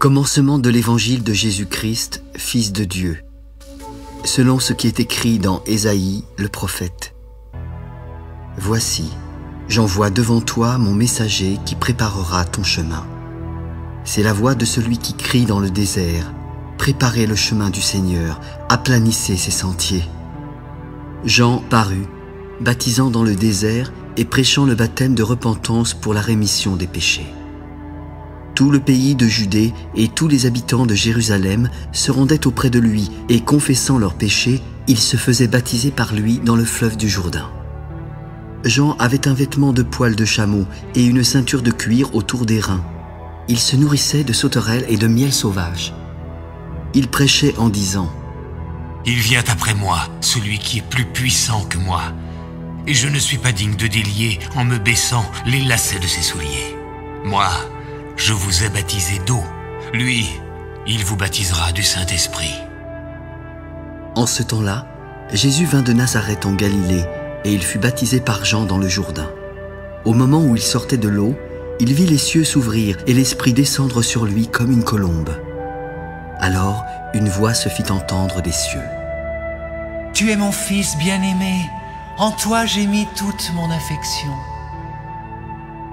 Commencement de l'évangile de Jésus-Christ, Fils de Dieu, selon ce qui est écrit dans Ésaïe, le prophète. « Voici, j'envoie devant toi mon messager qui préparera ton chemin. C'est la voix de celui qui crie dans le désert, « Préparez le chemin du Seigneur, aplanissez ses sentiers. » Jean parut, baptisant dans le désert et prêchant le baptême de repentance pour la rémission des péchés. Tout le pays de Judée et tous les habitants de Jérusalem se rendaient auprès de lui et, confessant leurs péchés, ils se faisaient baptiser par lui dans le fleuve du Jourdain. Jean avait un vêtement de poil de chameau et une ceinture de cuir autour des reins. Il se nourrissait de sauterelles et de miel sauvage. Il prêchait en disant « Il vient après moi, celui qui est plus puissant que moi, et je ne suis pas digne de délier en me baissant les lacets de ses souliers. Moi, je vous ai baptisé d'eau. Lui, il vous baptisera du Saint-Esprit. » En ce temps-là, Jésus vint de Nazareth en Galilée, et il fut baptisé par Jean dans le Jourdain. Au moment où il sortait de l'eau, il vit les cieux s'ouvrir et l'Esprit descendre sur lui comme une colombe. Alors, une voix se fit entendre des cieux. « Tu es mon Fils bien-aimé, en toi j'ai mis toute mon affection. »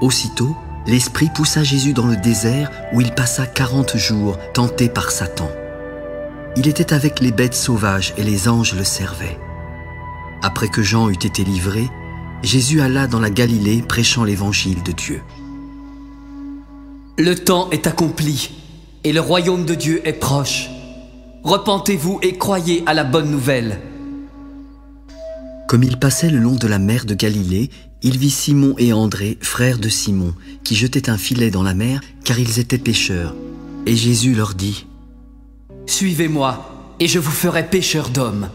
Aussitôt, l'Esprit poussa Jésus dans le désert où il passa 40 jours, tenté par Satan. Il était avec les bêtes sauvages et les anges le servaient. Après que Jean eut été livré, Jésus alla dans la Galilée prêchant l'évangile de Dieu. « Le temps est accompli et le royaume de Dieu est proche. Repentez-vous et croyez à la bonne nouvelle. » Comme il passait le long de la mer de Galilée, il vit Simon et André, frères de Simon, qui jetaient un filet dans la mer, car ils étaient pêcheurs. Et Jésus leur dit « Suivez-moi, et je vous ferai pêcheurs d'hommes. »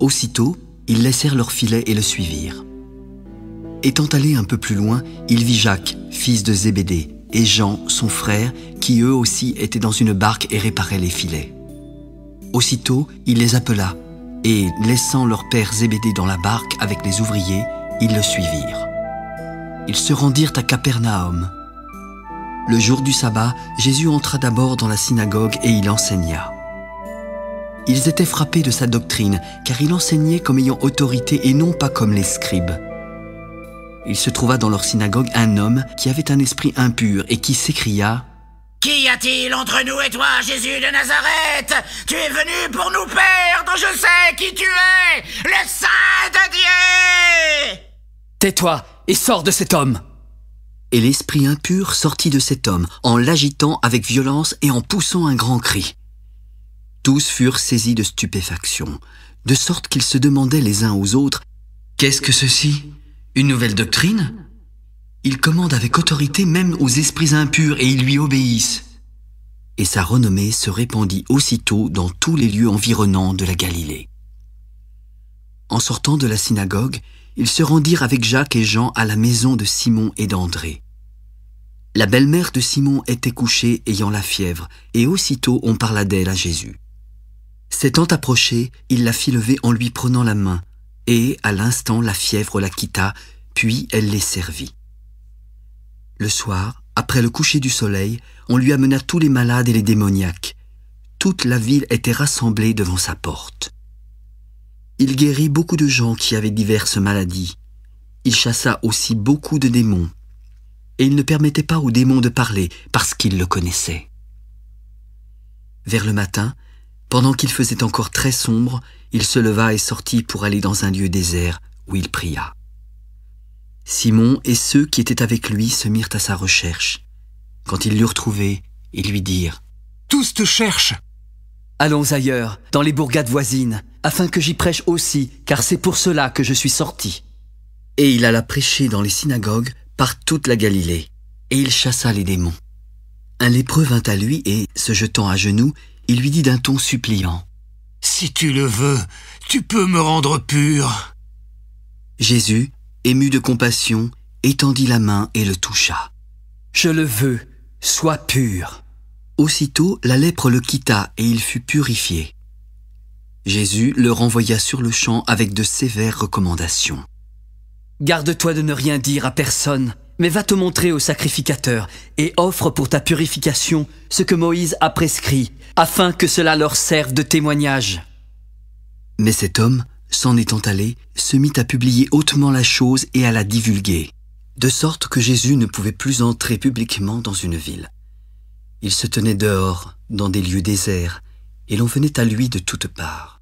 Aussitôt, ils laissèrent leur filet et le suivirent. Étant allés un peu plus loin, il vit Jacques, fils de Zébédée, et Jean, son frère, qui eux aussi étaient dans une barque et réparaient les filets. Aussitôt, il les appela, et, laissant leur père Zébédée dans la barque avec les ouvriers, ils le suivirent. Ils se rendirent à Capernaum. Le jour du sabbat, Jésus entra d'abord dans la synagogue et il enseigna. Ils étaient frappés de sa doctrine, car il enseignait comme ayant autorité et non pas comme les scribes. Il se trouva dans leur synagogue un homme qui avait un esprit impur et qui s'écria « Qu'y a-t-il entre nous et toi, Jésus de Nazareth? Tu es venu pour nous perdre, je sais qui tu es, le Saint de Dieu !» « Tais-toi et sors de cet homme !» Et l'esprit impur sortit de cet homme, en l'agitant avec violence et en poussant un grand cri. Tous furent saisis de stupéfaction, de sorte qu'ils se demandaient les uns aux autres « Qu'est-ce que ceci? Une nouvelle doctrine ? Il commande avec autorité même aux esprits impurs et ils lui obéissent. » Et sa renommée se répandit aussitôt dans tous les lieux environnants de la Galilée. En sortant de la synagogue, ils se rendirent avec Jacques et Jean à la maison de Simon et d'André. La belle-mère de Simon était couchée ayant la fièvre, et aussitôt on parla d'elle à Jésus. S'étant approché, il la fit lever en lui prenant la main, et à l'instant la fièvre la quitta, puis elle les servit. Le soir, après le coucher du soleil, on lui amena tous les malades et les démoniaques. Toute la ville était rassemblée devant sa porte. Il guérit beaucoup de gens qui avaient diverses maladies. Il chassa aussi beaucoup de démons. Et il ne permettait pas aux démons de parler parce qu'ils le connaissaient. Vers le matin, pendant qu'il faisait encore très sombre, il se leva et sortit pour aller dans un lieu désert où il pria. Simon et ceux qui étaient avec lui se mirent à sa recherche. Quand ils l'eurent trouvé, ils lui dirent « Tous te cherchent !» « Allons ailleurs, dans les bourgades voisines, afin que j'y prêche aussi, car c'est pour cela que je suis sorti. » Et il alla prêcher dans les synagogues par toute la Galilée, et il chassa les démons. Un lépreux vint à lui et, se jetant à genoux, il lui dit d'un ton suppliant « Si tu le veux, tu peux me rendre pur. » Jésus, ému de compassion, étendit la main et le toucha. « Je le veux, sois pur. » Aussitôt, la lèpre le quitta et il fut purifié. Jésus le renvoya sur le champ avec de sévères recommandations. « Garde-toi de ne rien dire à personne, Mais va te montrer au sacrificateur et offre pour ta purification ce que Moïse a prescrit, afin que cela leur serve de témoignage. » Mais cet homme, s'en étant allé, se mit à publier hautement la chose et à la divulguer, de sorte que Jésus ne pouvait plus entrer publiquement dans une ville. Il se tenait dehors, dans des lieux déserts, et l'on venait à lui de toutes parts.